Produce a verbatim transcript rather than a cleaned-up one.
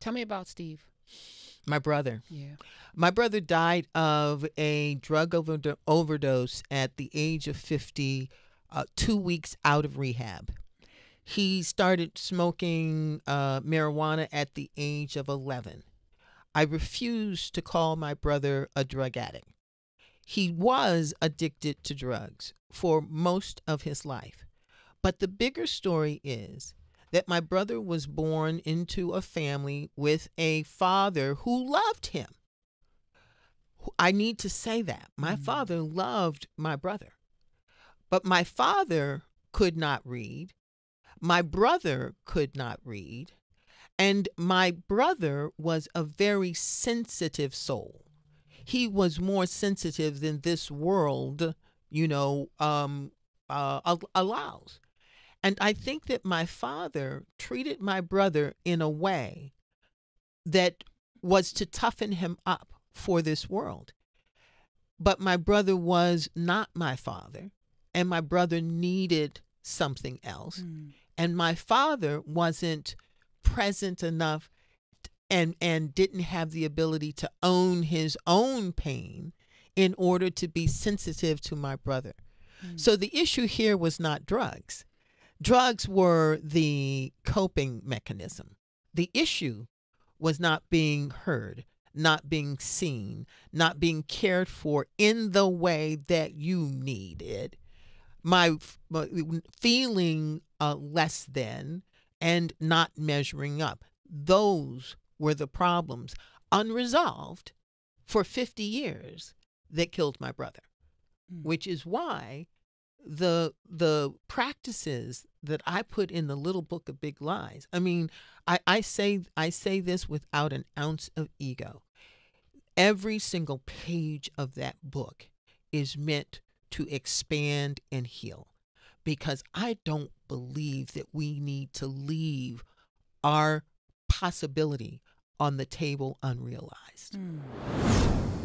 Tell me about Steve. My brother. Yeah. My brother died of a drug over overdose at the age of fifty, uh, two weeks out of rehab. He started smoking uh, marijuana at the age of eleven. I refuse to call my brother a drug addict. He was addicted to drugs for most of his life. But the bigger story is that my brother was born into a family with a father who loved him. I need to say that. My mm-hmm. father loved my brother. But my father could not read. My brother could not read. And my brother was a very sensitive soul. He was more sensitive than this world, you know, um, uh, allows. And I think that my father treated my brother in a way that was to toughen him up for this world. But my brother was not my father, and my brother needed something else. Mm. And my father wasn't present enough and, and didn't have the ability to own his own pain in order to be sensitive to my brother. Mm. So the issue here was not drugs. Drugs were the coping mechanism. The issue was not being heard, not being seen, not being cared for in the way that you needed. My, my feeling uh, less than and not measuring up. Those were the problems unresolved for fifty years that killed my brother, mm. which is why the the practices that I put in the little book of big lies. I mean, I, I say I say this without an ounce of ego. Every single page of that book is meant to expand and heal, because I don't believe that we need to leave our possibility on the table unrealized. Mm.